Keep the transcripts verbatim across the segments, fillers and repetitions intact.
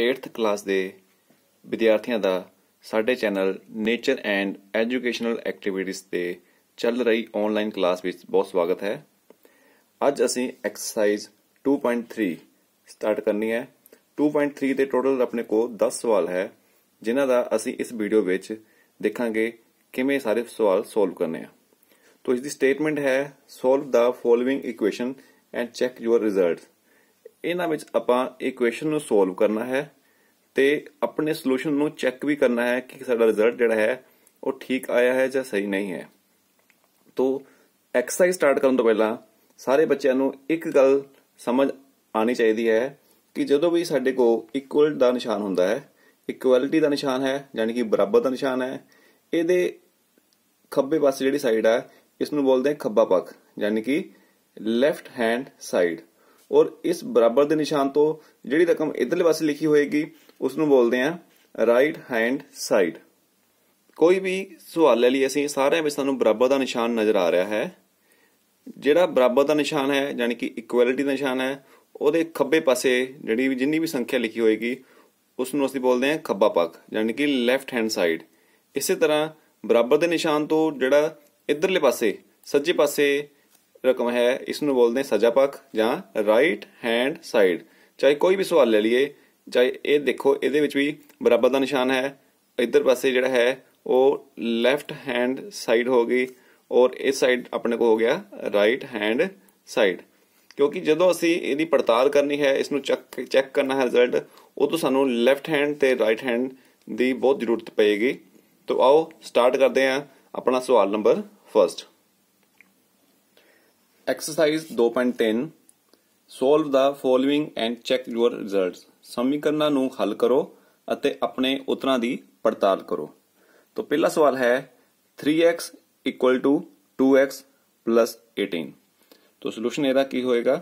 Eighth class के विद्यार्थियों का साढ़े channel nature and educational activities के चल रही ऑनलाइन क्लास में बहुत स्वागत है। आज असी exercise two point three start करनी है। टू पॉइंट थ्री के टोटल अपने को दस सवाल है जिन्हों का असी इस वीडियो में देखा किमें सारे सवाल सोल्व करने हैं। तो इसकी स्टेटमेंट है solve the following equation and check your result. इन्हां विच आपां इक्वेशन नूं सोल्व करना है तो अपने सलूशन नूं चैक भी करना है कि साडा रिजल्ट जिहड़ा है वह ठीक आया है या सही नहीं है। तो एक्सरसाइज स्टार्ट करने तो पहला सारे बच्चों नूं एक गल समझ आनी चाहिए है कि जदों भी साडे कोल इक्वल दा निशान हुंदा है, इक्वैलिटी का निशान है यानी कि बराबर का निशान है, ये खब्बे पास जी साइड है इसनूं बोलते हैं खब्बा पक्ष यानी कि लैफ्ट हैंड साइड। और इस बराबर के निशान तो जी रकम इधरले पासे लिखी होएगी उसनूं बोलते हैं राइट हैंड साइड। कोई भी सवाल ले लिए असीं सारे में सानूं बराबर का निशान नज़र आ रहा है। जिहड़ा बराबर का निशान है यानी कि इक्वैलिटी का निशान है वो खब्बे पासे जिहड़ी भी जिन्नी भी संख्या लिखी होएगी उसनूं असीं बोलते हैं खब्बा पक्ष यानी कि लैफ्ट हैंड साइड। इसी तरह बराबर के निशान तो जिहड़ा इधरले पासे सज्जे पासे रकम है इसनूं बोलते हैं सज्जा पक्ष या राइट हैंड साइड। चाहे कोई भी सवाल ले लिए, चाहे ये देखो ये भी बराबर का निशान है, इधर पासे जिहड़ा है वो लैफ्ट हैंड साइड हो गई और इस साइड अपने को हो गया राइट हैंड साइड। क्योंकि जदों असीं इसदी पड़ताल करनी है, इसनूं चैक चैक करना है रिजल्ट, उदों सानूं लैफ्ट हैंड ते राइट हैंड की बहुत जरूरत पेगी। तो आओ स्टार्ट करते हैं अपना सवाल नंबर फर्स्ट। एक्सरसाइज दो पॉइंट तीन solve the following and check your result. समीकरणों नूं हल करो अते अपने उत्तरां की पड़ताल करो। तो पहला सवाल है three X equal to two X plus eighteen. तो सोल्यूशन इसदा की होएगा?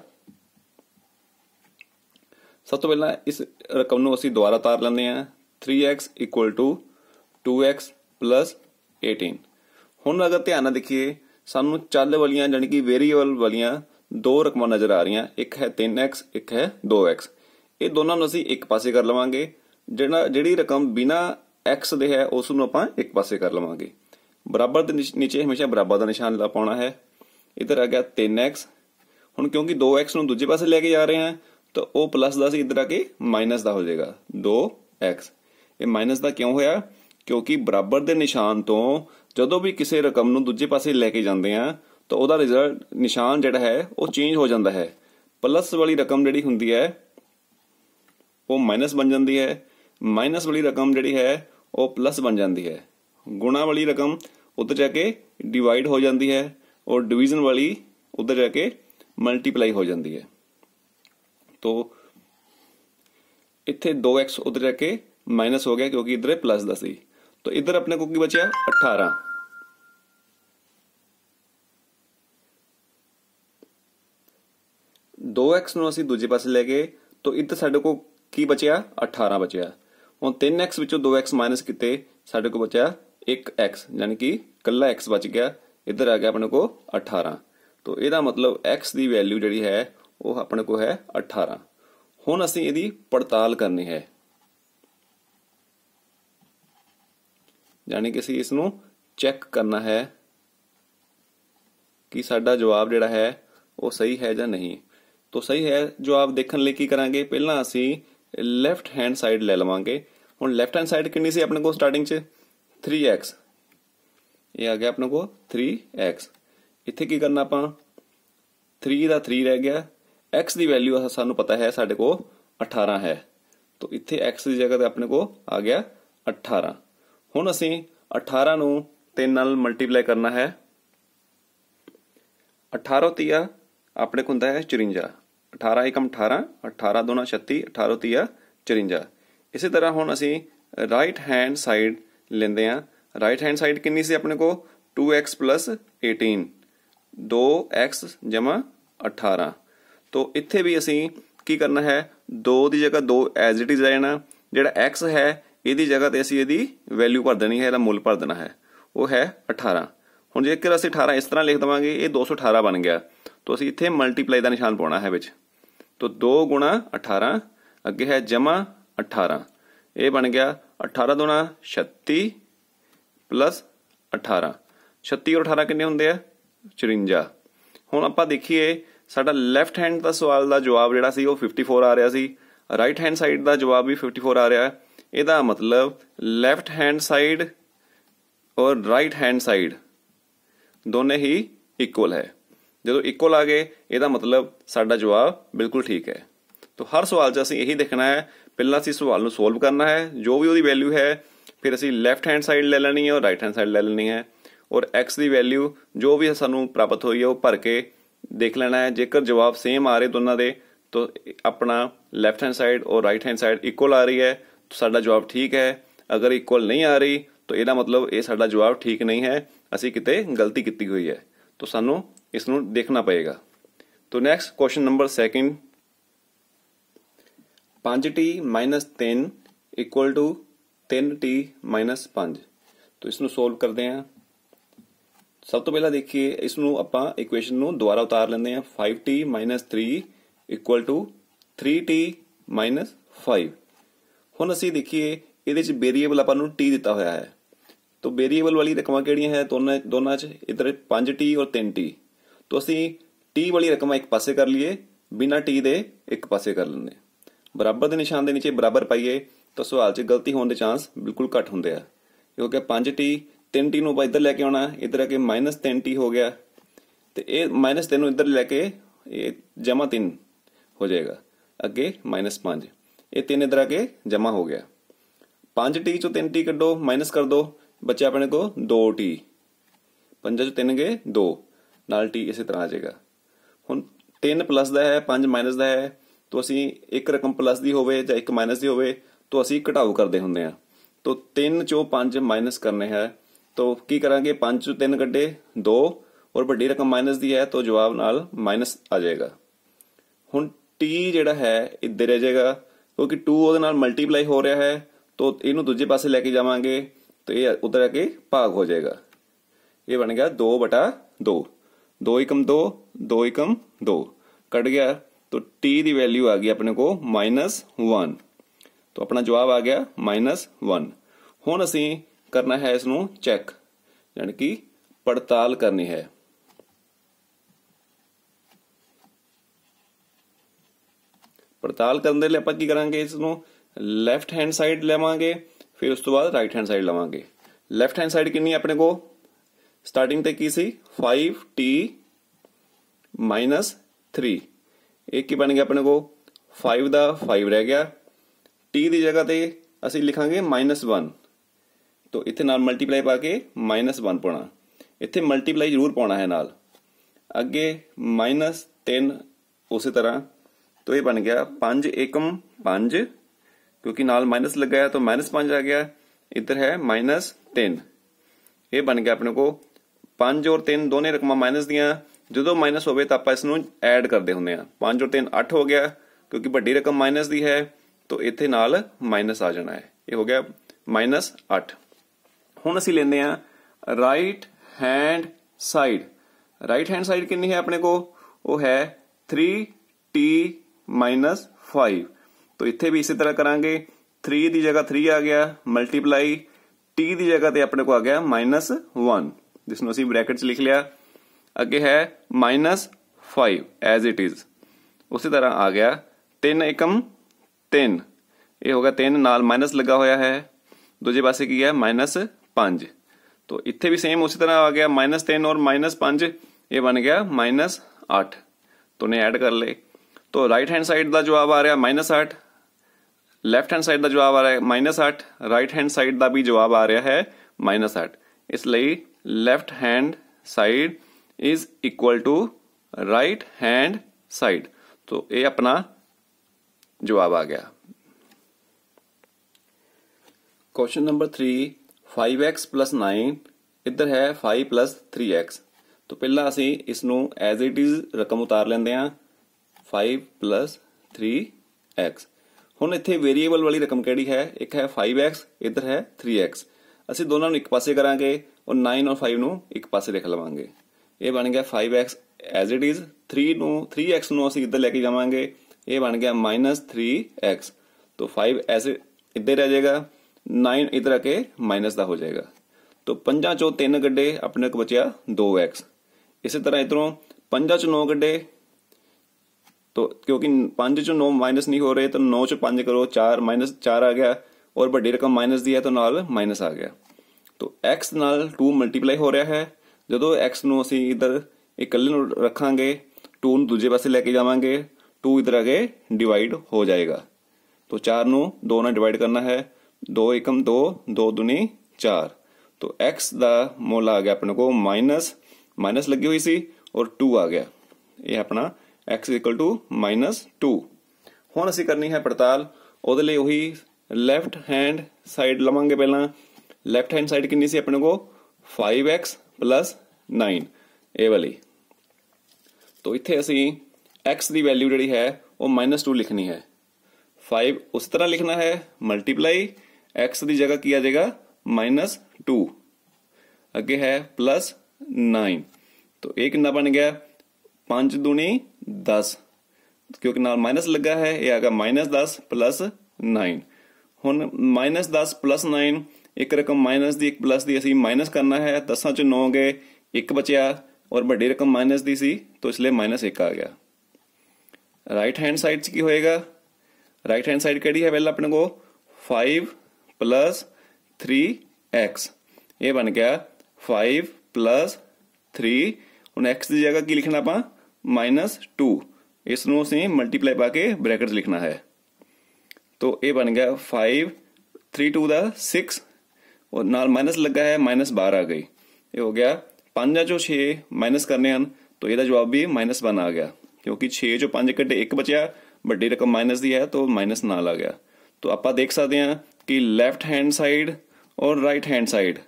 सब तो पहला इस रकम नूं असीं दुबारा तार लैंदे हां। Three X equal to two X plus eighteen. हुण अगर ध्यान नाल देखिए सानूं चल वालियां यानी कि वेरीएबल वालियां दो रकमां नज़र आ रही, एक है तीन एक्स एक है दो एक्स। ये दोनों नूं असीं एक पासे कर लवांगे। जिहड़ा जिहड़ी रकम बिना एक्स दे है उस नूं आपां एक पासे कर लवांगे। बराबर दे नीचे हमेशा बराबर का निशान ला पाउणा है। इधर आ गया तीन एक्स। हुण क्योंकि दो एक्स नूं दूजे पासे लैके जा रहे हैं तो वह प्लस का इधर आके माइनस का हो जाएगा। दो एक्स ये माइनस का क्यों होया? क्योंकि बराबर के निशान तो जदों भी किसी रकम नूं दूजे पासे लैके जाते हैं तो वह रिजल्ट निशान जिहड़ा है वह चेंज हो जाता है। प्लस वाली रकम जिहड़ी हुंदी है वह माइनस बन जाती है, माइनस वाली रकम जिहड़ी है वह प्लस बन जाती है, गुणा वाली रकम उधर जाके डिवाइड हो जाती है और डिवीजन वाली उधर जाके मल्टीप्लाई हो जाती है। तो इत्थे दो एक्स उधर जाके माइनस हो गया क्योंकि इधर प्लस दस ही। तो इधर अपने को की बचा अठारह। दो एक्स नूं असीं दूजे पासे ले गए तो इधर साडे को की बचा अठारह बचा। हुण तीन एक्स विचों दो एक्स माइनस किते साडे को बचा एक एक्स यानी कि कल्ला एक्स बच गया। इधर आ गया अपने को अठारह। तो इहदा मतलब एक्स की वैल्यू जिहड़ी है वह अपने को है अठारह। हुण असीं इहदी पड़ताल करनी है यानी कि असीं इसनूं चैक करना है कि साडा जवाब जिहड़ा है वह सही है या नहीं। तो सही है जवाब देखने लई की करांगे? पहलां असीं लैफ्ट हैंड साइड ले लवांगे। हुण लैफ्ट हैंड साइड कितनी सी अपने को स्टार्टिंग च? Three X. ये आ गया अपने को थ्री एक्स। इत्थे की करना आपां? थ्री का थ्री रह गया। एक्स की वैल्यू सानूं पता है साडे को अठारह है। तो इत्थे एक्स की जगह अपने को आ गया अठारह। हुण असीं अठारह नूं तीन नाल मल्टीप्लाई करना है। अठारह तीया अपने को हुंदा है चुरिंजा। अठारह एकम अठारह, अठारह दोना छत्ती, अठारह तीया चुरिंजा। इसी तरह हुण असीं राइट हैंड साइड लेंदे हां। राइट हैंड साइड कितनी सी अपने को? टू एक्स प्लस एटीन, दो एक्स जमा अठारह। तो इत्थे भी असीं की करना है? दो की जगह दो एज इट इज लेना। जिहड़ा एक्स है ਇਹਦੀ जगह तो असी ਇਹਦੀ वैल्यू भर देनी है, ਇਹਦਾ ਮੁੱਲ ਭਰ ਦੇਣਾ है, वो है अठारह। ਹੁਣ ਜੇਕਰ ਅਸੀਂ अठारह इस तरह लिख ਦੇਵਾਂਗੇ ਇਹ दो सौ अठारह बन गया। तो ਅਸੀਂ ਇੱਥੇ ਮਲਟੀਪਲਾਈ ਦਾ ਨਿਸ਼ਾਨ ਪਾਉਣਾ ਹੈ ਵਿੱਚ। तो दो गुणा अठारह ਅੱਗੇ है जमा अठारह। ये बन गया अठारह दूना छत्ती प्लस अठारह। छत्ती और अठारह किन्ने हुंदे आ? चुरंजा। हुण आपां देखीए साडा लैफ्ट हैंड दा सवाल दा जवाब जिहड़ा सी ओह चौवन आ रहा सी, राइट हैंड साइड दा जवाब भी चौवन आ रहा है। इहदा मतलब लैफ्ट हैंड साइड और राइट हैंड साइड दोनों ही इक्वल है। जो इक्वल आ गए इहदा मतलब साडा जवाब बिल्कुल ठीक है। तो हर सवाल च असीं यही देखना है, पहला असीं सवाल नूं सोल्व करना है, जो भी उसकी वैल्यू है फिर असीं लैफ्ट हैंड साइड ले लैनी है और राइट हैंड साइड ले लैनी है, और एक्स की वैल्यू जो भी सानूं प्राप्त हुई है वह भर के देख लेना है। जेकर जवाब सेम आ रहे दोनों के तो अपना लैफ्ट हैंड साइड और राइट हैंड साइड इक्वल आ रही है तो साडा जवाब ठीक है, अगर इक्वल नहीं आ रही तो इसका मतलब ये साडा जवाब ठीक नहीं है, असीं किते गलती कीती हुई है, तो सानूं इसनूं देखना पएगा। तो नैक्सट क्वेश्चन नंबर सैकेंड, पाँच टी माइनस तीन इक्वल टू तीन टी माइनस पाँच। तो इसनूं सोल्व करते हैं। सब तो पहला देखिए इसनूं आपां इक्वेशन नूं दोबारा उतार लेंदे हैं। Five T minus three equal to three T minus five. हुण असीं देखिए इहदे च वेरीएबल आपां नूं टी दिता होया है, तो वेरीएबल वाली रकमां किहड़ियां है दोनों दोनों च इधर पाँच टी और तीन टी। तो असीं टी वाली रकमां एक पासे कर लीए, बिना टी दे एक पासे कर लैंदे। बराबर के निशान के नीचे बराबर पाइए तो सवाल से गलती होने के चांस बिल्कुल घट होंगे। ये हो गया पाँच टी, तीन टी को इधर लैके आना, इधर आके माइनस तीन टी हो गया, तो ये माइनस तीन इधर लैके जमा तीन हो जाएगा, अगे माइनस पाँच, ये तीन इधर आके जमा हो गया। पाँच टी चो तीन टी कड्डो माइनस कर दो, बचे अपने को दो टी, पंजा चो तीन गए दो, नाल टी इस तरह आ जाएगा। हुण तीन प्लस का है पाँच माइनस का है, तो असी एक रकम प्लस की होवे जां एक माइनस की होवे तो असी घटाओ करते हुंदे हां। तो तीन चो पाँच माइनस करने है तो की करांगे, पाँच चो तीन कड्डे दो और वड्डी रकम माइनस की है तो जवाब नाल माइनस आ जाएगा। हुण टी जिहड़ा है इधर रह जाएगा क्योंकि टू उहदे नाल मल्टीप्लाई हो रहा है, तो इहनूं दूजे पासे लैके जावांगे तो ये उधर आके भाग हो जाएगा। ये बन गया दो बटा दो, दो एकम दो, दो एकम दो कट गया, तो t की वैल्यू आ गई अपने को माइनस वन, तो अपना जवाब आ गया माइनस वन। हूँ असी करना है इसनू चैक, यानी कि पड़ताल करनी है। पड़ताल करने लिए आपां की करांगे, इसनू लैफ्ट हैंड साइड लेवांगे फिर उस तो बाद राइट हैंड साइड लवांगे। लैफ्ट हैंड साइड कितनी अपने को स्टार्टिंग ते की सी फाइव टी माइनस थ्री, एक ही बन गया अपने को फाइव का फाइव रह गया, टी की जगह पर असी लिखांगे माइनस वन, तो इतने नाल मल्टीप्लाई पा के माइनस वन पाना, इतने मल्टीप्लाई जरूर पाना है नाल, अगे माइनस तीन उस तरह। तो ये बन गया पाँच एकम पाँच, क्योंकि नाल माइनस लग गया तो माइनस पाँच आ गया, इधर है माइनस तीन। ये बन गया अपने को पाँच और तीन दोनों रकमां माइनस दियाँ, जो माइनस हो तो आप इसनूं ऐड करते हुंदे हां। पाँच और तीन अठ हो गया, क्योंकि वड्डी रकम माइनस की है तो इत्थे नाल माइनस आ जाना है, ये हो गया माइनस अठ। हुण असीं लैंदे हां right hand side, right hand side कितनी है अपने को, वो है थ्री टी माइनस फाइव, तो इत्थे भी इसी तरह करांगे, थ्री की जगह थ्री आ गया मल्टीप्लाई टी की जगह पर अपने को आ गया माइनस वन, जिसनूं असीं ब्रैकेट च लिख लिया, अगे है minus five as it is, उसी तरह आ गया तीन एकम तीन, ये होगा तीन नाल माइनस लगा होया है, दूजे पासे की है माइनस पाँच, तो इत्थे भी सेम उसी तरह आ गया माइनस तीन और माइनस पाँच, ये बन गया माइनस आठ, तो ने ऐड कर ले। तो राइट हैंड साइड का जवाब आ रहा है माइनस आठ, लैफ्ट हैंड साइड का जवाब आ रहा है माइनस आठ, राइट हैंड साइड का भी जवाब आ रहा है माइनस आठ, इसलिए left hand side is equal to right hand side, तो ये अपना जवाब आ गया। Question number three, five x plus nine इधर है फाइव प्लस थ्री एक्स। तो पहला असी इसनू एज इट इज रकम उतार लेंदे हां, फाइव प्लस थ्री एक्स। हुण इत्थे वेरीएबल वाली रकम किहड़ी है, एक है फाइव एक्स इधर है थ्री एक्स, असी दोनों नूं एक पासे करांगे और नाइन और फाइव नूं एक पासे रख लवांगे। यह बन गया five X as it is, three नू थ्री एक्स नू असीं इधर लैके जावांगे, ये बन गया माइनस थ्री एक्स, तो फाइव ऐसे इधर रह जाएगा, नाइन इधर आके माइनस का हो जाएगा। तो पंजा चो तीन कड्डे अपने को बचिया दो एक्स। इसी तरह इधरों पंजा चो नौ कड्डे, तो क्योंकि पांच चो नौ माइनस नहीं हो रहे तो नौ चो पांच करो, चार माइनस चार आ गया और बड़ी रकम माइनस दी है तो नाल माइनस आ गया। तो एक्स नाल टू मल्टीप्लाई हो रहा है। जो एक्स नूं असीं इधर इकल्ले रखांगे, टू नूं दूजे पासे लैके जावांगे, टू इधर आगे डिवाइड हो जाएगा। तो चार नूं दो नाल डिवाइड करना है, दो एकम दो, दो दूनी चार। तो एक्स का मुल आ गया अपने को माइनस, माइनस लगी हुई सी और टू आ गया। यह अपना x equal to minus two. हुण असीं करनी है पड़ताल, उहदे लई उही लैफ्ट हैंड साइड लवांगे। पहला लैफ्ट हैंड साइड कितनी सी अपने को फाइव एक्स प्लस नाइन, ए वाली। तो इतने असी एक्स की वैल्यू जी है वह माइनस टू लिखनी है। फाइव उस तरह लिखना है, मल्टीप्लाई एक्स की जगह किया जाएगा माइनस टू, अगे है प्लस नाइन। तो ये कितना बन गया, पांच दूनी दस, क्योंकि नाल माइनस लगा है, यह आ गया माइनस दस प्लस नाइन। हुण माइनस दस प्लस नाइन, एक रकम माइनस दी एक प्लस दी असी माइनस करना है। दसां चो नौ गए, एक बचिया और बड़ी रकम माइनस दी सी तो इसलिए माइनस एक आ गया। राइट हैंड साइड की होएगा, राइट हैंड साइड कड़ी है पहला अपने को फाइव प्लस थ्री एक्स, ये बन गया फाइव प्लस थ्री। हुण एक्स की जगह की लिखना आप माइनस टू, इसनूं असीं मल्टीप्लाई पा के ब्रैकेट लिखना है। तो ये बन गया फाइव, थ्री टू दा सिक्स और नाल माइनस लगा है, माइनस बारह आ गई। ये हो गया पांच चो छे माइनस करने हैं तो यह जवाब भी माइनस वन आ गया, क्योंकि छे चो पांच कटे एक बचिया, बड़ी रकम माइनस दी है तो माइनस नाल आ गया। तो आप देख सकते हैं कि लैफ्ट हैंड साइड और राइट हैंड साइड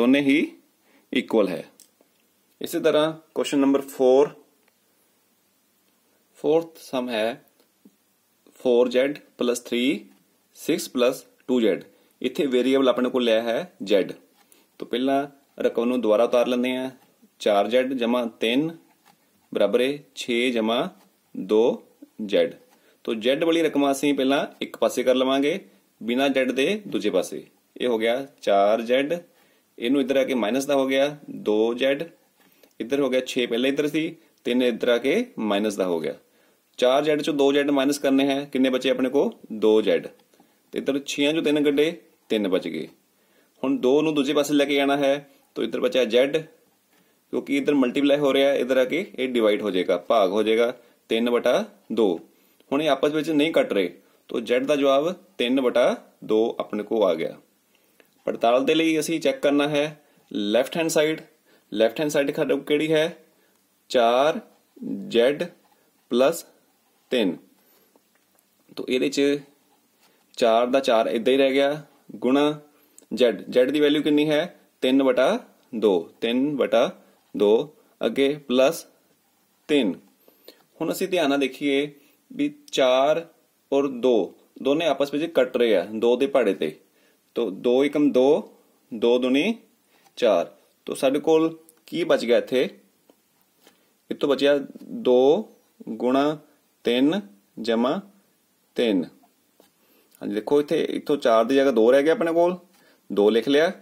दोनों ही इक्वल है। इसी तरह question number four, fourth sum है four z plus three six plus two z. इतने वेरीएबल अपने को लिया है जेड। तो पहला रकम नूं दुबारा उतार लेंदे हैं, चार जेड जमा तीन बराबर है छे जमा दो जेड। तो जेड वाली रकम असीं पहला एक पासे कर लवांगे बिना जेड दे दूजे पासे। ये हो गया चार जेड, इनू इधर आके माइनस का हो गया, दो जेड इधर हो गया, छे पहले इधर सी तीन इधर आके माइनस का हो गया। चार जेड चो दो जेड माइनस करने हैं, किन्ने बचे अपने को दो जेड। इधर छे चो तीन कटे तीन बच गए। हुण दो नूं दूजे पासे लेके जाना है तो इधर बचा जेड, क्योंकि इधर मल्टीप्लाई हो रहा है, इधर आके ये डिवाइड हो जाएगा, भाग हो जाएगा तीन बटा दो। हुण ये आपस में नहीं कट रहे तो जेड का जवाब तीन बटा दो अपने को आ गया। पड़ताल के लिए असीं चैक करना है left hand side, left hand side साडी किहड़ी है, चार जेड प्लस तीन। तो इहदे च चार दा चार इदा ही रह गया गुणा जेड, जेड की वैल्यू कितनी है तीन बटा दो, तीन बटा दो अगे प्लस तीन। हुण असीं ध्यान नाल देखिए भी चार और दो दोने आपस में कट रहे हैं दो दे पहाड़े ते। तो दो एकम दो, दो दूनी चार। तो साडे कोल की बच गया इत्थे, इत्थों बचिया दो गुणा तीन जमा तीन। देखो इतने इतों चार की जगह दो रह गया अपने को, दो लिख लिया,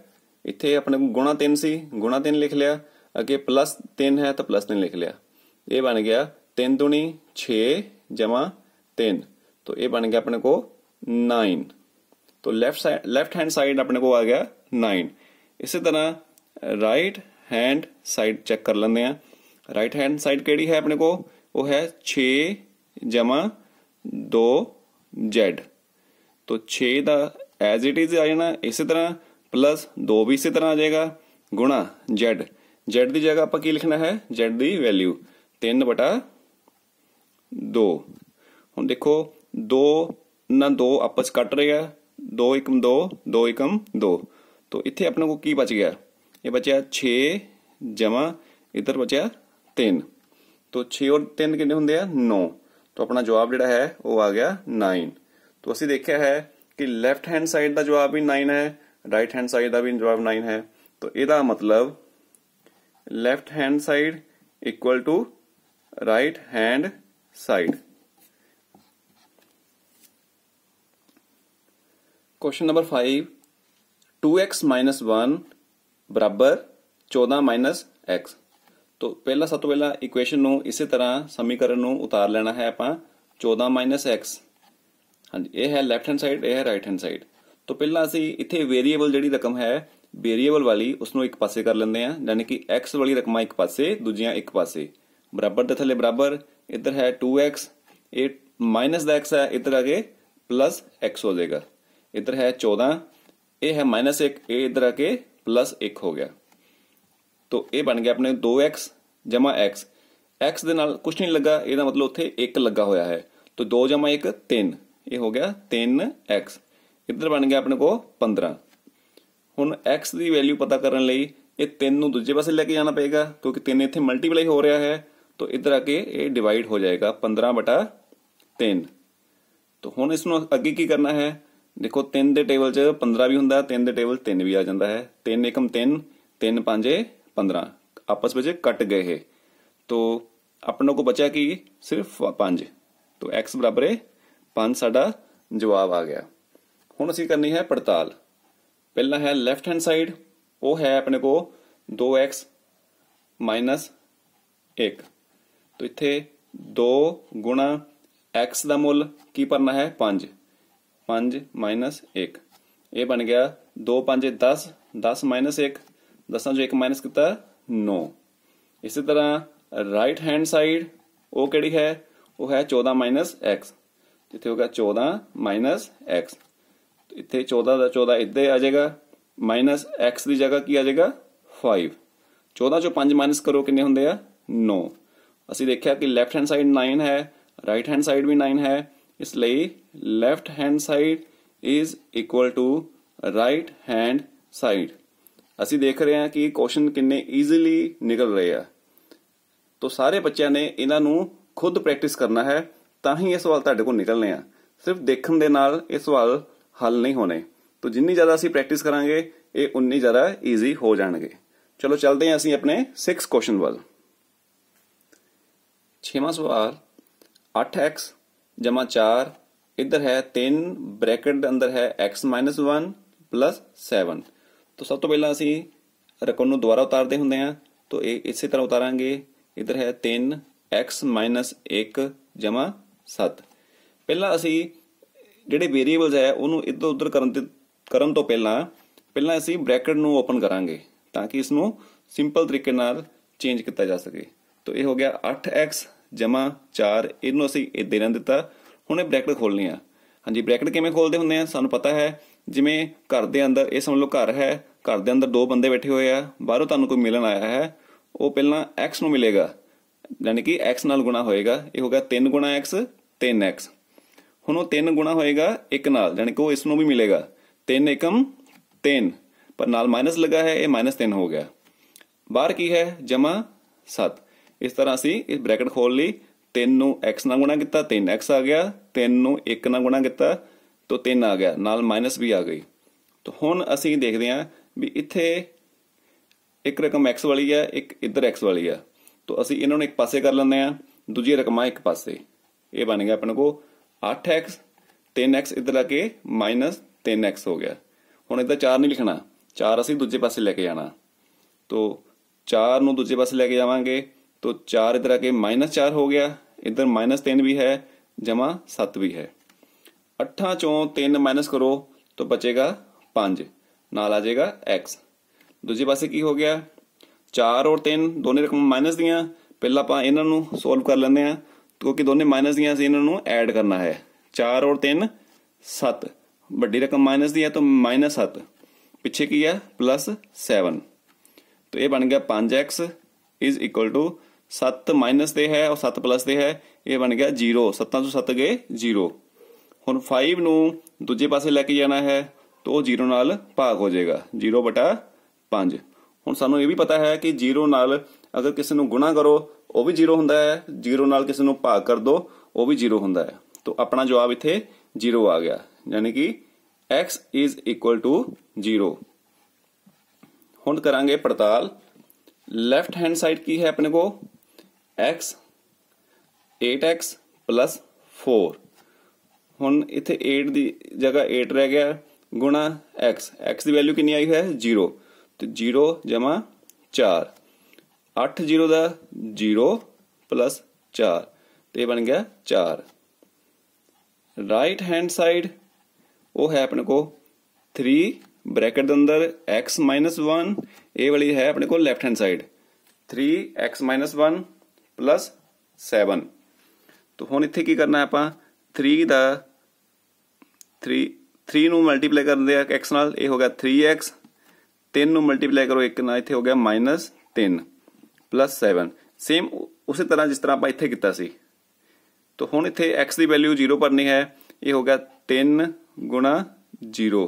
इतने अपने को गुणा तीन सी गुणा तीन लिख लिया, अगे प्लस तीन है तो प्लस तीन लिख लिया। ये बन गया तीन दूनी छे जमा तीन, तो ये बन गया अपने को नाइन। तो left side left hand side अपने को आ गया नाइन। इसी तरह राइट हैंड साइड चेक कर लेंगे हैं, राइट हैंड साइड केड़ी है अपने को, वो है छे जमा दो जेड। तो छे का एज इट इज आ जाना, इसी तरह प्लस दो भी इसी तरह आ जाएगा गुणा जेड, जेड की जगह आप की लिखना है जेड की वैल्यू तीन बटा दो। हुण देखो दो ना दो आपस कट रहे हैं, दो एकम दो, दो एकम दो। तो इतने अपने को की बच गया, ये बचा छे जमा इधर बचा तीन। तो छे और तीन कितने होंगे आ नौ। तो अपना जवाब जिहड़ा है वह आ गया नाइन। तो असीं देखा है कि लैफ्ट हैंड साइड का जवाब भी नाइन है, राइट हैंड साइड का भी जवाब नाइन है। तो इसका मतलब left hand side equal to right hand side. Question number five, two x minus one बराबर चौदह माइनस एक्स। तो पहला सब तो पहला इक्वेशन इसे तरह समीकरण उतार लेना है अपना चौदह माइनस एक्स। हाँ जी, यह है लैफ्ट हैंड साइड, यह है राइट हैंड साइड। तो पहला असी इतने वेरीएबल जी रकम है वेरीएबल वाली उसनों एक पासे कर लेंगे हैं, यानी कि एक्स वाली रकम एक पासे दूजिया एक पासे बराबर के थले बराबर इधर है टू एक्स ए माइनस का एक्स है इधर आगे प्लस एक्स हो जाएगा। इधर है चौदह ए है माइनस एक ए इधर आके प्लस एक हो गया। तो ए बन गया अपने दो एक्स जमा एक्स। एक्स दे नाल कुछ नहीं लगा, ए दा मतलब उत्थे एक लगा होया है। तो दो जमा एक तीन, ये हो गया तीन एक्स। इधर बन गया अपने को पंद्रह। हुण एक्स की वैल्यू पता करने लई ये तीन नूं दूजे पासे लेके जाना पेगा, क्योंकि तीन इत्थे मल्टीप्लाई हो रहा है तो इधर आके ये डिवाइड हो जाएगा पंद्रह बटा तीन। तो हुण इस नूं अगे की करना है, देखो तीन के टेबल च पंद्रह भी होंगे, तीन के टेबल तीन भी आ जाता है। तीन एकम तीन, तीन पांजे पंद्रह, आपस में कट गए है। तो अपनों को बचा कि सिर्फ पांच। तो एक्स बराबर है पांच, साडा जवाब आ गया। हुण असीं करनी है पड़ताल। पहला है लैफ्ट हैंड साइड, वो है अपने को दो एक्स माइनस एक। तो इत्थे दो गुणा एक्स का मुल की भरना है पांच, पांच माइनस एक, ये बन गया दो पांच दस, दस माइनस एक, दसा जो एक माइनस किया नौ। इसी तरह राइट हैंड साइड वो केड़ी है, वो है चौदह माइनस एक्स। जिथे हो गया चौदह माइनस एक्स, इतने चौदह का चौदह इधर आ जाएगा माइनस एक्स की जगह की आ जाएगा फाइव। चौदह चो पांच माइनस करो किन्ने होंगे आ नौ। असी देखा कि लैफ्ट हैंड साइड नाइन है, राइट हैंड साइड भी नाइन है, इसलिए left hand side is equal to right hand side. असी देख रहे हैं कि क्वेश्चन किन्ने ईजीली निकल रहे हैं। तो सारे बच्चों ने इन्हों खुद प्रैक्टिस करना है, ता ही ये सवाल तुहाडे कोल निकलने हैं। सिर्फ देखने दे नाल ये सवाल हल नहीं होने। तो जिन्नी ज़्यादा असी प्रैक्टिस करांगे ये उन्नी ज़्यादा ईजी हो जाएंगे। चलो चलते हैं असी अपने सिक्स क्वेश्चन वाल। छेवां सवाल, अठ एक्स जमा चार, इधर है तीन ब्रैकेट अंदर है x minus one plus seven. तो सब तो पहला असी रकम दोबारा उतारते होंगे हैं, तो ये इसी तरह उतारांगे। इधर है तीन एक्स माइनस एक जमा सत्त। पहला असी जिहड़े वेरीएबल्स है उन्होंने इधर उधर करन करन तो पहला पहला असी ब्रैकेट नूं ओपन करांगे, ताकि इसनूं सिंपल तरीके नाल चेंज किया जा सके। तो ये हो गया अठ एक्स जमा चार, इनू असी दे दिता। हुण ब्रैकेट खोलनी है। हाँ जी, ब्रैकेट किवें खोलते होंगे हैं, सानू पता है जिमें घर के अंदर, ये समझ लो घर है, घर के अंदर दो बंदे बैठे हुए हैं, बाहरों तुहानू कोई मिलन आया है, वो पहला एक्स नू मिलेगा, यानी कि एक्स नाल गुणा होएगा। ये हो गया तीन गुणा एक्स, तीन एक्स। हुण वो तीन गुणा होएगा एक नाल, यानी कि वो इसनू भी मिलेगा, तीन एकम तीन, पर नाल माइनस लगा है, ये माइनस तीन हो गया। बाहर की है जमा सत्त। इस तरह असी इस ब्रैकेट खोल ली, तीन नू एक्स ना गुणा किया तीन एक्स आ गया, तीन नू एक ना गुणा किया तो तीन आ गया, नाल माइनस भी आ गई। तो हुण असी देखते हैं भी इत्थे एक रकम एक्स वाली है, एक इधर एक्स वाली है। तो असी इन्होंने एक पासे कर लेंगे हैं, दूजी रकम एक पासे। ये बन गया अपने को अठ एक्स, तीन एक्स इधर आके माइनस तीन एक्स हो गया। हुण इधर चार नहीं लिखना, चार असी दूजे पासे लेके जाना। तो चार नू दूजे पासे लेके जावांगे, तो चार इधर आके माइनस चार हो गया, इधर माइनस तीन भी है, जमा सत्त भी है। अट्ठा चों तीन माइनस करो तो बचेगा पांच, नाल आ जाएगा एक्स। दूजे पासे की हो गया चार और तीन, दोनों रकम माइनस दियाँ। पहला आपां इन्हां नूं सोल्व कर लेंदे आं, क्योंकि दोनों माइनस दियाँ असीं इन्हां नूं ऐड करना है। चार और तीन सत्त, वड्डी रकम माइनस दी है तो माइनस सत्त, पिछे की है प्लस सैवन। तो यह बन गया पांच एक्स इज इक्वल टू सत्त माइनस दे है और सत्त प्लस दे है, ये बन गया जीरो, सत्तां चों सत्त गए जीरो। हुण फाइव नूं दूजे पासे लैके जाना है, तो वो जीरो नाल भाग हो जाएगा, जीरो बटा पांच। हुण सानूं ये भी पता है कि जीरो नाल अगर किसी नूं गुणा करो वो भी जीरो हुंदा है, जीरो नाल किसी नूं भाग कर दो वो भी जीरो हुंदा है। तो अपना जवाब इत्थे जीरो आ गया, यानी कि x is equal to zero. हुण करांगे पड़ताल। लैफ्ट हैंड साइड की है अपने को x, eight x plus four. हुण इत्थे एट की जगह एट रह गया, गुणा एक्स, एक्स की वैल्यू कितनी आई है जीरो, तो जीरो जमा चार, अठ जीरो का जीरो प्लस चार, तो यह बन गया चार। राइट हैंड साइड वो है अपने को थ्री ब्रैकेट के अंदर एक्स माइनस वन, ये वाली है अपने को left hand side three x minus one plus seven. तो हम इतने की करना है अपना थ्री का थ्री थ्री नू मल्टीप्लाई कर दिया एक्स नाल, ये हो गया थ्री एक्स, तीन नू मल्टीप्लाई करो एक ना इतने हो गया माइनस तीन प्लस सैवन। सेम उसी तरह जिस तरह आप इतने किया सी, तो हुण इत्थे एक्स की वैल्यू जीरो भरनी है, ये हो गया तीन गुणा जीरो,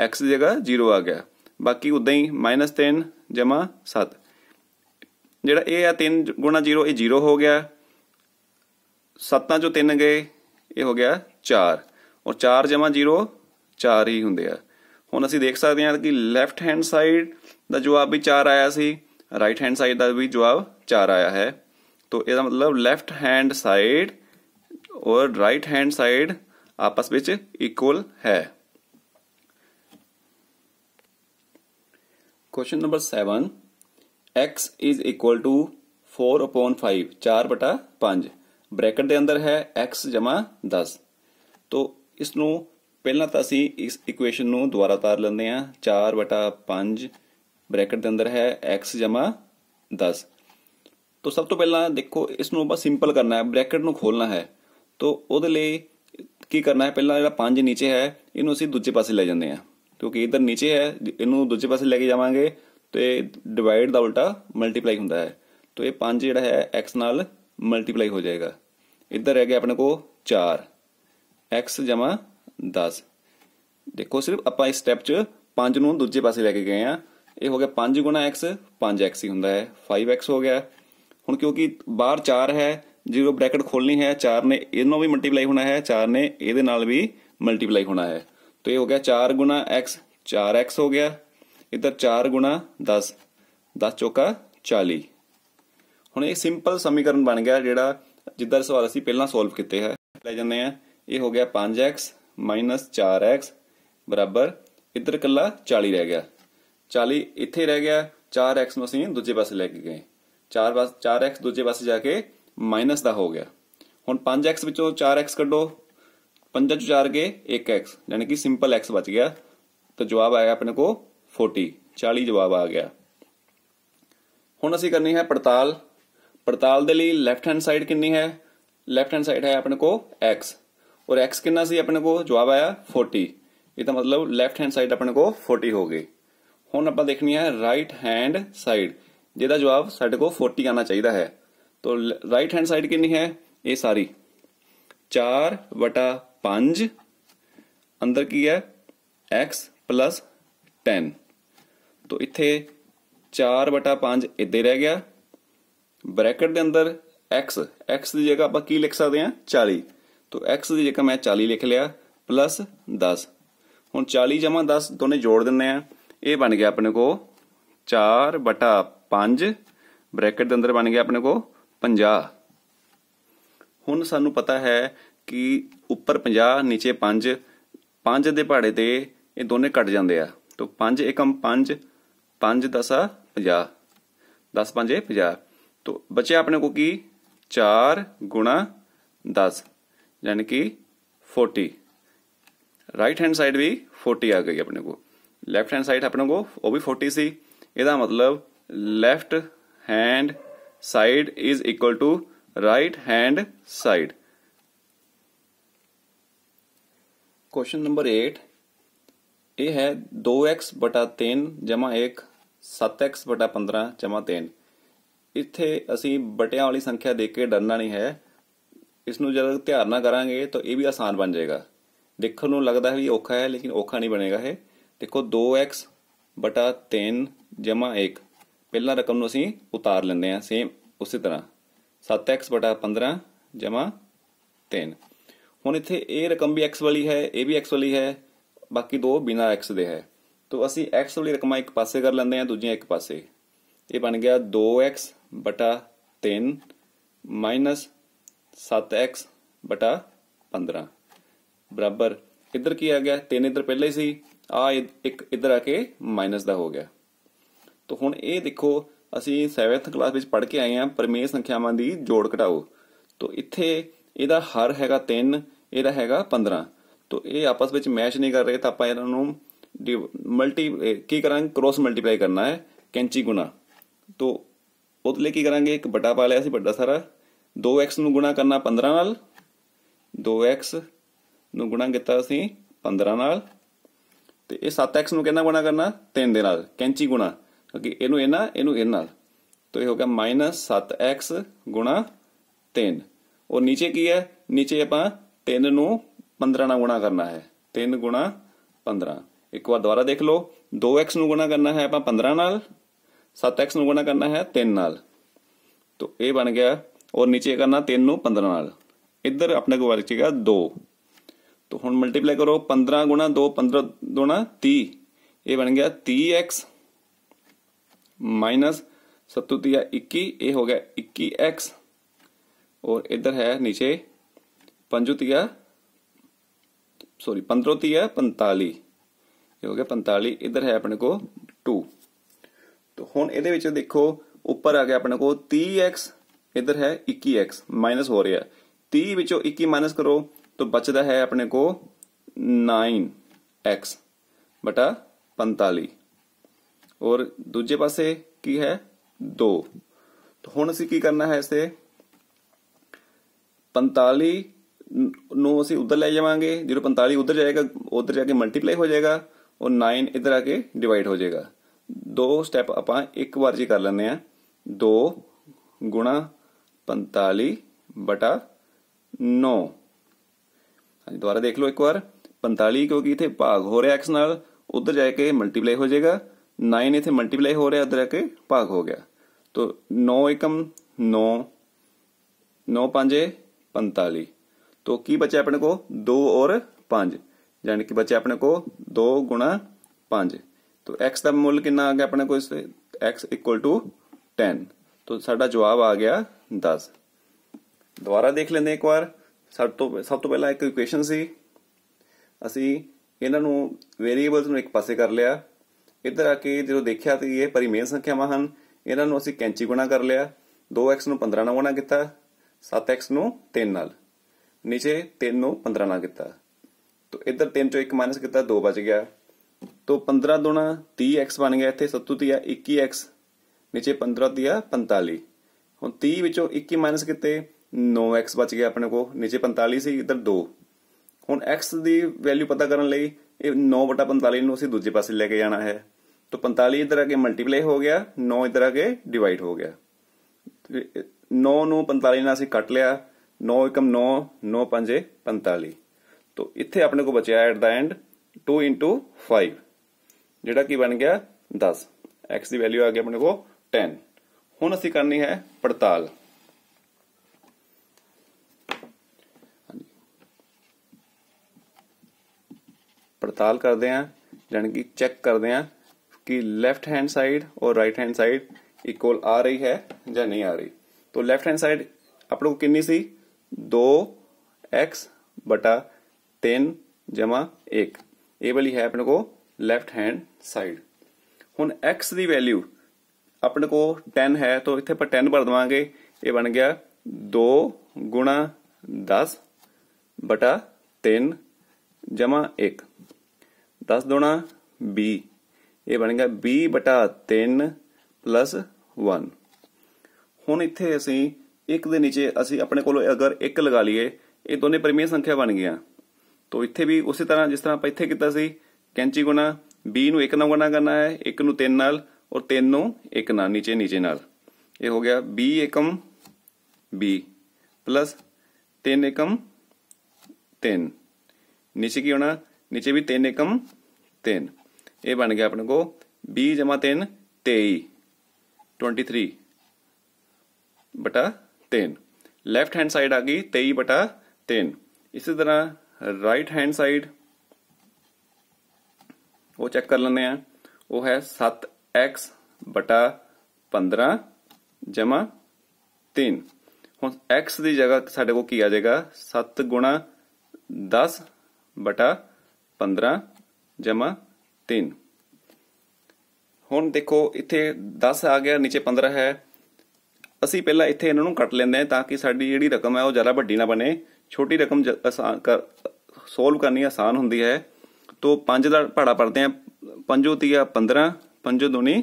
एक्स की जगह जीरो आ गया, बाकी उदा ही माइनस तीन जमा सत्त, जिहड़ा ये आ तीन गुणा जीरो ये जीरो हो गया, सत्तां चों तीन गए ये हो गया चार, और चार जमा जीरो चार ही हुंदे आ। हुण असीं देख सकते हैं कि लैफ्ट हैंड साइड का जवाब भी चार आया सी, राइट हैंड साइड का भी जवाब चार आया है, तो इसका मतलब लैफ्ट हैंड साइड और राइट हैंड साइड आपस में इक्वल है। Question number seven, x is equal to four upon five, चार बटा पांच, ब्रैकेट के अंदर है x जमा दस। तो इसनों पहला तो असी इस इक्वेशन नू दोबारा तार लेंगे, चार बटा पांच ब्रैकेट के अंदर है x जमा दस। तो सब तो पहला देखो इसनों बस सिंपल करना है, ब्रैकेट नू खोलना है, तो उहदे लई की करना है, पहला जिहड़ा पांच नीचे है इहनूं असीं दूजे पासे ले जांदे आ, क्योंकि इधर नीचे है इहनूं दूजे पासे लेके जावांगे तो ये डिवाइड दा उल्टा मल्टीप्लाई हुंदा है, तो ये पांच जिहड़ा है एक्स नाल मल्टीप्लाई हो जाएगा, इधर रह गया अपने को चार एक्स जमा दस। देखो सिर्फ आपां इस स्टैप च पांच नूं दूजे पासे लेके गए आ, ये हो गया पांच गुणा एक्स, पांच एक्स ही हुंदा है, फाइव एक्स हो गया। हुण क्योंकि बाहर चार है, जीरो ब्रैकेट खोलनी है, चार ने इनों भी मल्टीप्लाई होना है, चार ने इहदे नाल भी मल्टीप्लाई होना है, तो ये हो गया चार गुणा एक्स, चार एक्स हो गया, इधर चार गुणा दस, दस चौका चाली। हुण ये सिंपल समीकरण बन गया जिहड़ा जिधर सवाल असीं पहलां सोल्व कीते है ले जांदे आ, ये हो गया पांच एक्स माइनस चार एक्स बराबर, इधर कल्ला चाली रह गया, चाली इत्थे रह गया, चार एक्स नूं असीं दूजे पासे लैके गए, चार पास चार एक्स दूजे पासे जाके माइनस का हो गया। हुण पांच एक्स विचों चार एक्स कड्डो, पंजा चो चार गए एक एक्स, यानी कि सिंपल एक्स बच गया, तो जवाब आया अपने को फोर्टी, चाली जवाब आ गया। हुण असीं करनी है पड़ताल, पड़ताल दे लई लैफ्ट हैंड साइड कितनी है, लैफ्ट हैंड साइड है अपने को एक्स, और एक्स कितना सी अपने को जवाब आया फोर्टी, इसका मतलब लैफ्ट हैंड साइड अपने को फोर्टी हो गई। हुण आपां देखनी है राइट हैंड साइड, जिहदा जवाब साडे को फोर्टी आना चाहिए है, तो राइट हैंड साइड कितनी है, ये सारी चार बटा पांच अंदर की है एक्स प्लस टेन, तो इत्थे चार बटा पांच इधे रह गया, ब्रैकेट के अंदर एक्स, एक्स की जगह आप की लिख सकते हैं चाली, तो एक्स की जगह मैं चाली लिख लिया प्लस दस। हुण चाली जमा दस दोनों जोड़ देने हैं, ये बन गया अपने को चार बटा पांच, ब्रैकेट के अंदर बन गया अपने को पंजाह। हुण सानू पता है कि उपर पंजाह नीचे पांच, पांच दे पहाड़े ते ये दोने कट जाते हैं, तो पांच एकम पांच, पांच दसा पंजाह, दस पंजे पंजाह, तो बचे अपने को कि चार गुणा दस यानी कि फोर्टी। राइट हैंड साइड भी फोर्टी आ गई अपने को, लैफ्ट हैंड साइड अपने को वो भी फोर्टी सी, इहदा मतलब left hand side is equal to right hand side. Question number eight, ये है दो एक्स बटा तीन जमा एक, सत्त एक्स बटा पंद्रह जमा तीन। इत्थे असी बटिया वाली संख्या देख के डरना नहीं है, इसनों जब ध्यान ना करांगे तो ये भी आसान बन जाएगा। देखने को लगता है भी औखा है, लेकिन औखा नहीं बनेगा है। देखो दो एक्स बटा तीन जमा एक, पहला रकम नूं असी उतार लेंदे हैं, सेम उसी तरह सत्त एक्स बटा पंद्रह जमा तीन। हुण इत्थे ए रकम भी एक्स वाली है, ए भी एक्स वाली है, बाकी दो बिना एक्स दे है, तो असी एक्स वाली रकमां एक पासे कर लेंदे आ, दूजियां एक पासे। ये बन गया दो एक्स बटा तीन माइनस सत्त एक्स बटा पंद्रह बराबर इधर की आ गया तीन इधर पहले ही सी आ एक इधर आके माइनस का हो गया। तो हुण ये देखो असी सैवंथ क्लास में पढ़ के आए हैं परमेय संख्यावां दी जोड़ घटाओ। तो इत्थे इहदा हर हैगा तीन, इहदा हैगा पंद्रह। तो ये आपस में मैच नहीं कर रहे तो आपां इहनां नूं मल्टी की करांगे, क्रॉस मल्टीप्लाई करना है कैंची गुणा। तो उहदे लई की करांगे एक बड़ा पा लिया सी बड़ा सारा दो एक्स नूं गुणा करना पंद्रह नाल, दो एक्स नूं गुणा कीता असी पंद्रह नाल ते इह सत्त एक्स नूं किहदे नाल गुणा करना तीन दे नाल कैंची गुणा अगे इनू इना इनू इना। तो ये हो गया माइनस सत्त एक्स गुणा तीन और नीचे की है नीचे आप तीन नू पंद्रह ना गुणा करना है तीन गुणा पंद्रह। एक बार दोबारा देख लो दो एक्स नू गुणा करना है आप पंद्रह नाल, सत्त एक्स नू गुणा करना है तीन नाल। तो ये बन गया और नीचे करना तीन नू पंद्रह नाल। इधर अपने को बचेगा दो। तो हुण मल्टीप्लाई करो पंद्रह गुणा दो पंद्रह दोना तीह, ये बन गया तीह एक्स माइनस सत्तू तीया इक्की, ये हो गया इक्की एक्स और इधर है नीचे पंजू तीया सॉरी पंद्रह तीया पंताली, ये हो गया पंताली। इधर है अपने को टू। तो हुण इहदे विच देखो ऊपर आ गया अपने को तीह एक्स, इधर है इक्की एक्स माइनस हो रहा है तीह विचों इक्की माइनस करो तो बचता है अपने को नाइन एक्स बटा पंताली और दूजे पासे की है दो। तो हुण असीं की करना है इसे पंताली नू असीं उधर ले जावांगे जीरो पंताली उधर जाएगा उधर जाके मल्टीप्लाई हो जाएगा और नाइन इधर आके डिवाइड हो जाएगा। दो स्टैप आपां एक बार जी कर लैंदे आ दो गुणा पंताली बटा नौ। दोबारा देख लो एक बार पंताली क्योंकि इत्थे भाग हो रहा एक्स नाल उधर जाके मल्टीप्लाई हो जाएगा नाइन इतने मल्टीप्लाई हो रहा है उधर आके भाग हो गया। तो नौ एकम नौ, नौ पांजे पंताली। तो की बचे अपने को दो और पांच यानी कि बचे अपने को दो गुणा पांच। तो एक्स का मूल कितना आ गया अपने को इससे एक्स इक्वल टू टेन। तो साडा जवाब आ गया दस। दोबारा देख लेंगे एक बार सब तो सब तो पहला एक इक्वेशन सी असी इन्हां नूं वेरीएबल्स नूं एक पासे कर लिया इधर आके जो देखा तो ये परिमेय संख्यावां हन इन्हों असीं कैंची गुणा कर लिया दो एक्स नू पंद्रह नाल गुणा किया सत्त एक्स नू तीन नाल नीचे तीन नू पंद्रह नाल किया। तो इधर तीन चो एक माइनस किया दो बच गया। तो पंद्रह दूना तीह एक्स बन गया इत्थे सत्तू तीया इक्की एक्स नीचे पंद्रह तीया पंताली। हुण तीह विचों इक्की माइनस किए नौ एक्स बच गया अपने को नीचे पंताली सी इधर दो। हुण एक्स की वैल्यू पता करने लई ये नौ बटा पंताली नू असीं दूजे पासे लैके जाना है। तो पैंताली इधर आके मल्टीप्लाई हो गया नौ इधर आके डिवाइड हो गया नौ नू पैंताली ना असीं कट लिया नौ एकम नौ नौ पंजे पैंताली। तो इत्थे अपने को बचा at the end two into five जिहड़ा की बन गया दस। एक्स की वैल्यू आ गई अपने को टेन। हुण असीं करनी है पड़ताल। पड़ताल करते हैं यानी कि चेक करते हैं कि लेफ्ट हैंड साइड और राइट हैंड साइड इक्वल आ रही है या नहीं आ रही। तो लेफ्ट हैंड साइड अपने को कितनी सी दो एक्स बटा तीन जमा एक ये वाली है अपने को लेफ्ट हैंड साइड। हुण एक्स की वैल्यू अपने को टेन है तो इतने पर टेन भर देवांगे ये बन गया दो गुणा दस बटा तीन जमा एक दस दुणा बी ये बन गया बी बटा तीन प्लस वन। हुण इत्थे असीं एक दे नीचे असीं अपने कोल अगर एक लगा लीए ये दोनों परिमेय संख्या बन गई। तो इत्थे भी उसी तरह जिस तरह आपां इत्थे कीता सी कैंची गुणा बी नू एक नाल गुणा करना है एक नू तीन नाल और तीन नू एक नाल नीचे नीचे नाल ये हो गया बी एकम बी प्लस तीन एकम तीन नीचे की होना नीचे भी तीन एकम तीन ये बन गया अपने को बीस जमा तीन तेई ट्वेंटी थ्री बटा तीन। लेफ्ट हैंड साइड आ गई तेई बटा तीन। इसी तरह राइट हैंड साइड वो चेक कर लेने हैं वो है सत्त एक्स बटा पंद्रह जमा तीन। हम एक्स की जगह साढ़े को किया जाएगा सत्त गुणा दस बटा पंद्रह जमा तीन। हुण देखो इत्थे दस आ गया, नीचे पंद्रह है। असीं पहला इत्थे इन्हां नूं कट लैंदे तां कि साडी जिहड़ी रकम है वह ज़्यादा वड्डी ना बने। छोटी रकम आसान कर सोल्व करनी आसान हुंदी है। तो पंज दा भाड़ा पढ़दे हैं, पंजो तीया पंद्रह, पंजो दूनी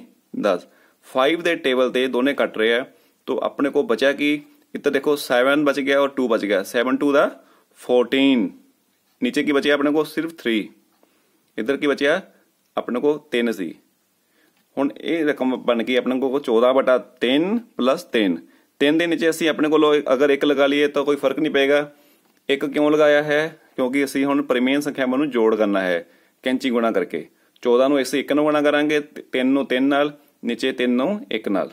दस। फाइव दे टेबल ते दोने कट रहे हैं तो अपने को बचा कि इतना देखो सेवन बच गया और टू बच गया। सेवन टू दा फोर्टीन। नीचे की बचे अपने को सिर्फ थ्री, इधर की बचे अपने को तीन सी। हुण ये रकम बन गई अपने को चौदह बटा तीन प्लस तीन। तीन के नीचे असी अपने को अगर एक लगा लिए तो कोई फर्क नहीं पेगा। एक क्यों लगाया है? क्योंकि असी हुण परिमेय संख्यावां नूं जोड़ करना है कैंची गुणा करके। चौदह नूं असी एक नूं गुणा करांगे, तीन नूं तीन नाल, नीचे तीन नूं एक नाल।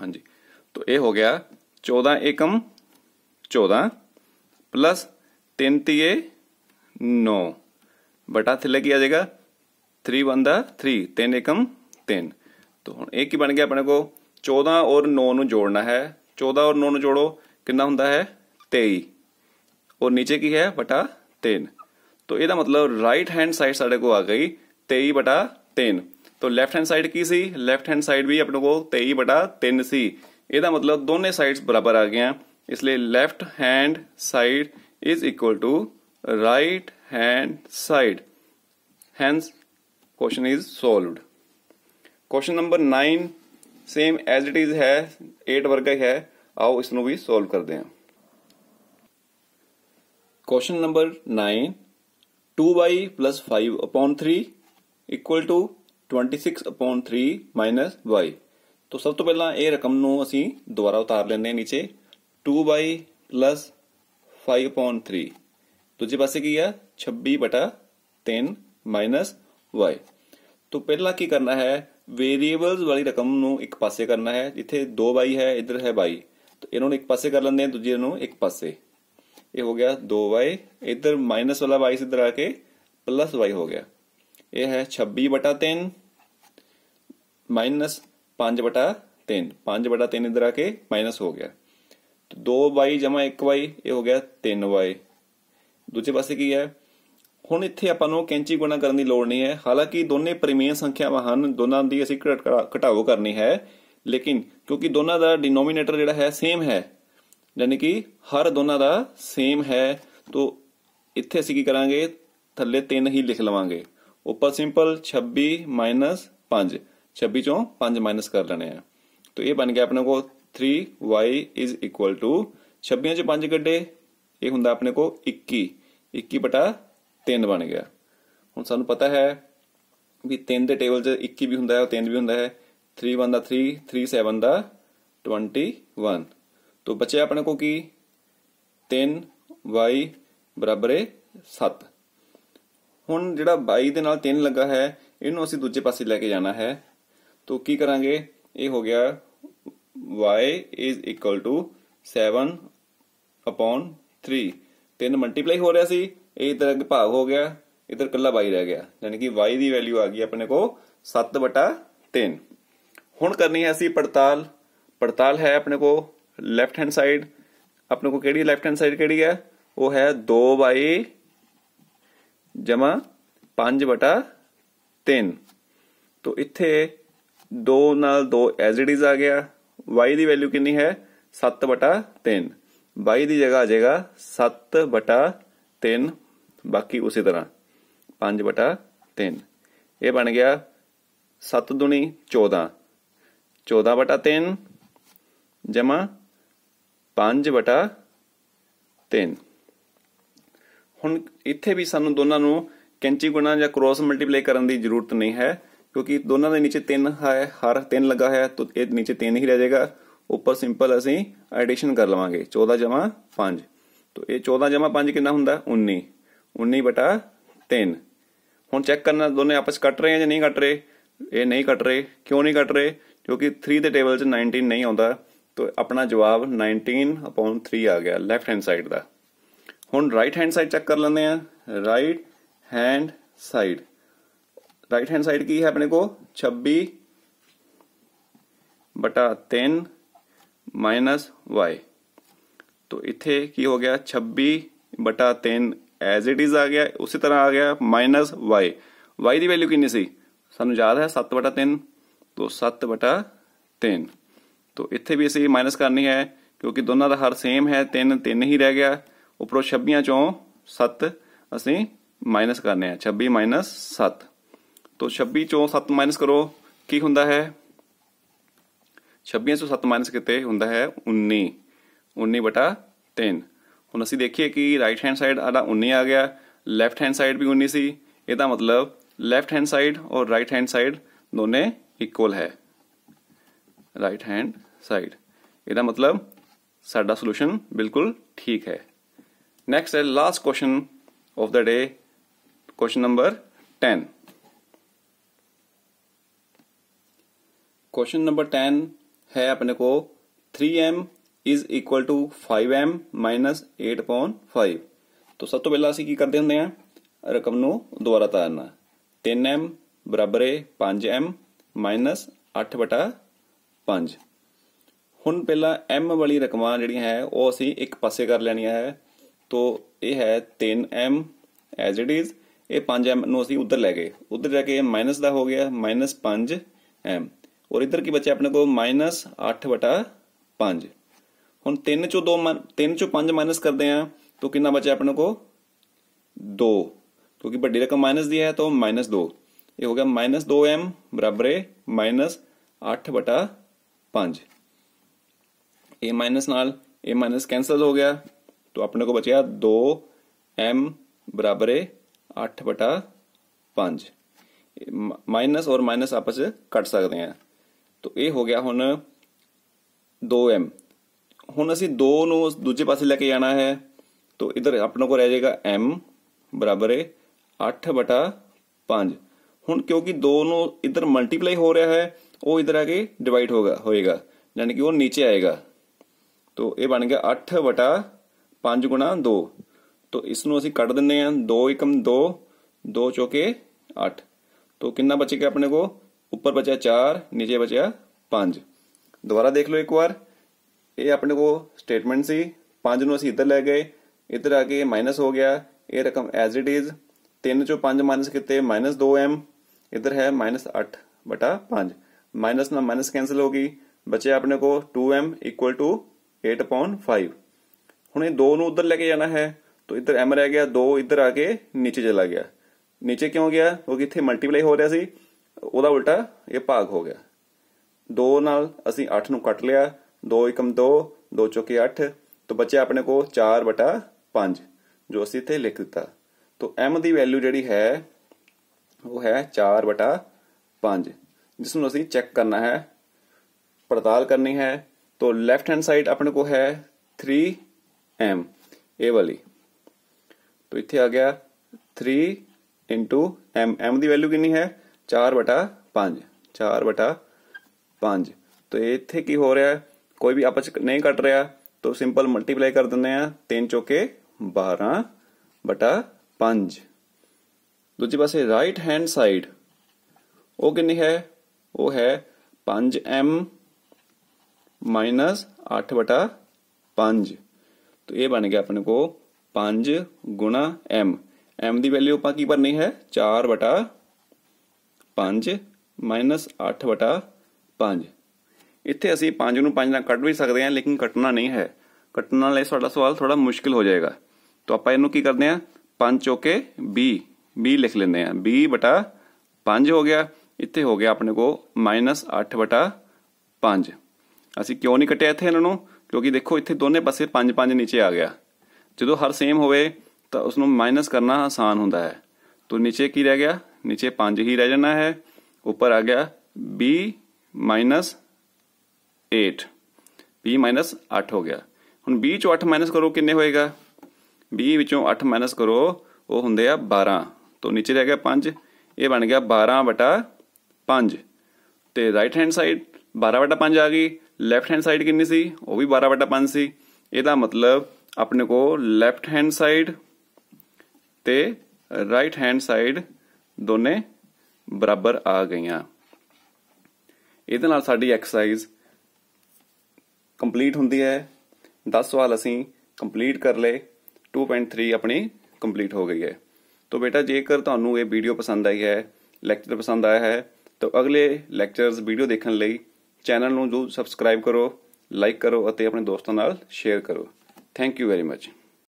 हाँ जी, तो ये हो गया चौदह एकम चौदह प्लस तीन तीए नौ बटा थले की आ जाएगा थ्री वन दा थ्री, तीन एकम तीन। तो हुण एक ही बन गया अपने को चौदह और नौ नू जोड़ना है। चौदह और नौ नू जोड़ो कितना हुंदा है तेई, और नीचे की है बटा तीन। तो यदा मतलब राइट हैंड साइड साढ़े को आ गई तेई बटा तीन। तो लैफ्ट हैंड साइड की सी? लैफ्ट हैंड साइड भी अपने को तेई बटा तीन सी। यदा मतलब दोनों साइड्स बराबर आ गए, इसलिए left hand side is equal to right hand side. Hence question is solved. Question number nine same as it is है, एट वर्ग है। आओ इसनों भी सोल्व कर दें। Question number nine, two by plus five upon three equal to twenty six upon three minus y. तो सब तो पहला ये रकम नू असी दोबारा उतार लेने नीचे। Two by plus five upon three, दूजे पासे की है छब्बी बटा तीन माइनस वाई। तो पहला की करना है, वेरिएबल्स वाली रकम नू एक पासे करना है। जिथे दो बाई है इधर है बाई, तो इन्होंने एक पासे कर लेंगे हैं, दूजे नू एक पासे। ये हो गया दो वाई, इधर माइनस वाला वाई से इधर आके प्लस वाई हो गया। ये है छब्बी बटा तीन माइनस पांच बटा तीन, पांच बटा तीन इधर आके माइनस हो गया। तो दो वाई जमा एक वाई, ये हो गया तीन वाई। दूजे पासे की है, हुण इत्थे आपां नूं कैंची गुणा करन दी लोड़ नहीं है। हालांकि दोनों परिमेय संख्यावां हन, दोनों दी असीं घटाओ करनी है, लेकिन क्योंकि दोनों का डिनोमीनेटर जिहड़ा है सेम है, यानी कि हर दोनों का सेम है। तो इत्थे असीं की करांगे, थल्ले तीन ही लिख लवांगे, उपर सिंपल छब्बी माइनस पांच, छब्बी चों पांच माइनस कर लेने हैं। तो ये बन गया अपने को three y is equal to, छब्बियां चो पांच कड्डे ये हुंदा अपने को इक्की, इक्की बटा तीन बन गया। हुण सानू पता है भी तीन दे टेबल च इक्की भी हुंदा है और तीन भी हुंदा है। थ्री वन दा थ्री, थ्री सैवन दा ट्वेंटी वन। तो बचे अपने को की तीन वाई बराबर सत्त। हुण जिहड़ा बाई दे नाल तीन लगा है, इनू असीं दूजे पासे लैके जाना है। तो की करांगे, ये हो गया y is equal to seven upon three. तीन मल्टीप्लाई हो रहा सी, इधर भाग हो गया, इधर कला y रह गया, यानी कि y की वैल्यू आ गई अपने को सत्त बटा तीन। हुण करनी है असी पड़ताल। पड़ताल है अपने को लैफ्ट हैंड साइड, अपने को केड़ी लैफ्ट हैंड साइड केड़ी है? वो है दो वाई जमा पांच बटा तीन। तो इत्थे दो नाल दो एज इट इज आ गया। वाई की वैल्यू कितनी है? सत्त बटा तीन। वाई की जगह आ जाएगा सत्त बटा तीन, बाकी उसी तरह पांच बटा तीन। ये बन गया सत्त दुनी चौदह, चौदह बटा तीन जमा पांच बटा तीन। हुण इत्थे भी सानू दोनों नू कैंची गुणा या क्रॉस मल्टीप्लाई करने की जरूरत नहीं है, क्योंकि दोनों के नीचे तीन है, हर तीन लगा है, तो ये नीचे तीन ही रह जाएगा। ऊपर सिंपल असी एडिशन कर लवांगे, चौदह जमा पांच। तो ये चौदह जमा पांच कितना हुंदा? उन्नी, उन्नी बटा तीन। हुण चेक करना दोनों आपस कट रहे हैं या नहीं कट रहे। ये नहीं कट रहे, क्यों नहीं कट रहे? क्योंकि थ्री के टेबल च नाइनटीन नहीं आता। तो अपना जवाब नाइनटीन अपॉन थ्री आ गया लैफ्ट हैंड साइड का। हुण राइट हैंड साइड चेक कर लेंदे हैं। Right hand side, right hand side की है अपने को छब्बी बटा तीन माइनस वाई। तो इत्थे की हो गया छब्बी बटा तीन एज इट इज आ गया, उसी तरह आ गया माइनस वाई। वाई की वैल्यू कितनी सी सानू याद है सत्त बटा तीन, तो सत्त बटा तीन। तो इतने भी असी माइनस करनी है क्योंकि दोनों का हर सेम है, तीन तीन ही रह गया। उपरों छब्बियां चों सत्त असी माइनस करने हैं, छब्बी माइनस सत्त। तो छब्बी चों सत्त माइनस करो की हुंदा है, छब्बियां चों सत्त माइनस किते हुंदा है उन्नी, उन्नी बटा तीन। हुण असीं देखिए कि राइट हैंड साइड आड़ा उन्नी आ गया, लैफ्ट हैंड साइड भी उन्नी सी। इहदा मतलब लैफ्ट हैंड साइड और राइट हैंड साइड दोनों इक्वल है, राइट हैंड साइड। इहदा मतलब साडा सोल्यूशन बिल्कुल ठीक है। नेक्स्ट है last question of the day, question number ten. Question number ten है अपने को three m is equal to five m minus eight upon five. तो सब तो पहला असीं की करते हुंदे आ रकम नू दोबारा तारना। तीन एम बराबर है पांच एम माइनस अठ बटा पांच। हुण पहला एम वाली रकमां जिहड़ियां है वह असीं एक पासे कर लैणियां है। तो यह है तीन एम एज इट इज, ये पांच एम नूं असीं उधर लै गए, उधर जाके माइनस का हो गया माइनस पांच एम, और इधर की बचे अपने को माइनस अठ बटा पांच। हुण तीन चो दो तीन चो पांच माइनस करते हैं तो कितना बचे अपने को दो, क्योंकि बड़ी रकम माइनस दी है तो माइनस दो। ये हो गया माइनस दो एम बराबर है माइनस अठ बटा पांच। ए माइनस नाल ए माइनस कैंसल हो गया, तो अपने को बचा दो एम बराबर है अठ बटा पांच। माइनस और माइनस आपस कट सकते हैं, तो ये हो गया हुन दो एम। हुन असी दो नू दूजे पासे लेके जाना है, तो इधर अपने को रह जाएगा एम बराबर है अठ बटा पांच। हुन क्योंकि दो नू इधर मल्टीप्लाई हो रहा है वो इधर आके डिवाइड होगा होएगा, यानी कि वो नीचे आएगा। तो ये बन गया अठ बटा पांच गुणा दो। तो इसनों असी कट देने हैं, दो एकम दो, दो चौके अठ। तो कितना बचेगा अपने को, ऊपर बचा चार नीचे बचा पांच। दोबारा देख लो एक बार, ये अपने को स्टेटमेंट सी। पांच नूं असी इधर लै गए, इधर आके माइनस हो गया, ये रकम एज इट इज। तीन चो पांच माइनस किते माइनस दो एम, इधर है माइनस अठ बटा पांच। माइनस ना माइनस कैंसिल होगी, बचे अपने को two m equal to eight upon five. हुणे दो नूं उधर लेके जाना है, तो इधर एम रह गया, दो इधर आके नीचे चला गया। नीचे क्यों गया, क्योंकि इत्थे मल्टीप्लाई हो रहा सी, उहदा उल्टा ये भाग हो गया। दो नाल असीं अठ नूं कट लिया, दो एकम दो, दो चौके अठ। तो बचे अपने को चार बटा पांच जो असीं इत्थे लिख दिता। तो एम की वैल्यू जिहड़ी है वो है चार बटा पांच, जिसनूं असीं चैक करना है, पड़ताल करनी है। तो लैफ्ट हैंड साइड अपने को है थ्री एम ए वाली, तो इतने आ गया थ्री इंटू एम। एम की वैल्यू कितनी है चार बटा पांच, चार बटा पांच। तो इतने की हो रहा है, कोई भी आपस नहीं कट रहा, तो सिंपल मल्टीप्लाई कर देते हैं। तीन चौके बारह बटा पांच। दूजे पास राइट हैंड साइड वो कितनी है, वो है पांच एम माइनस अठ बटा पांच। तो ये बन गया अपने को पांच गुणा एम। एम की वैल्यू आप की भरनी है चार बटा पांच माइनस अठ बटा पांच। इतने असी पांच नूं पांच नाल कट भी सकते हैं, लेकिन कटना नहीं है, कटना लई साडा सवाल थोड़ा मुश्किल हो जाएगा। तो आप इनू की करते हैं, पांच चौके भी भी लिख लेंदे हैं, भी बटा पांच हो गया। इतने हो गया अपने को माइनस अठ बटा पांच। असी क्यों नहीं कटिया इतने इन्हों, क्योंकि देखो इतने दोनों पासे पांच पांच नीचे आ गया। जो हर सेम होवे तो उसनों माइनस करना आसान होंदा है। तो नीचे की रह गया, नीचे पांच ही रह जाना है। ऊपर आ गया b minus eight, b minus अठ हो गया। हुण बी चो अठ माइनस करो किन्ने होएगा, बी विचों अठ माइनस करो वो हुंदे आ बारह। तो नीचे रह गया पांच, ये बन गया बारह बटा पांच। तो राइट हैंड साइड बारह बटा पांच आ गई, लैफ्ट हैंड साइड कितनी सी वह भी बारह बटा पांच सी। इहदा मतलब अपने को लैफ्ट हैंड साइड ते राइट हैंड साइड दोने बराबर आ गई। इहदे नाल साडी एक्सरसाइज कंप्लीट हुंदी है। दस सवाल असीं कंप्लीट कर ले, टू पॉइंट थ्री अपनी ਕੰਪਲੀਟ ਹੋ ਗਈ ਹੈ। तो बेटा जेकर तुहानू यह वीडियो पसंद आई है, लैक्चर पसंद आया है, तो अगले लैक्चरस वीडियो देखने लई चैनल नू जो सबसक्राइब करो, लाइक करो और अपने दोस्तों नाल शेयर करो। Thank you very much.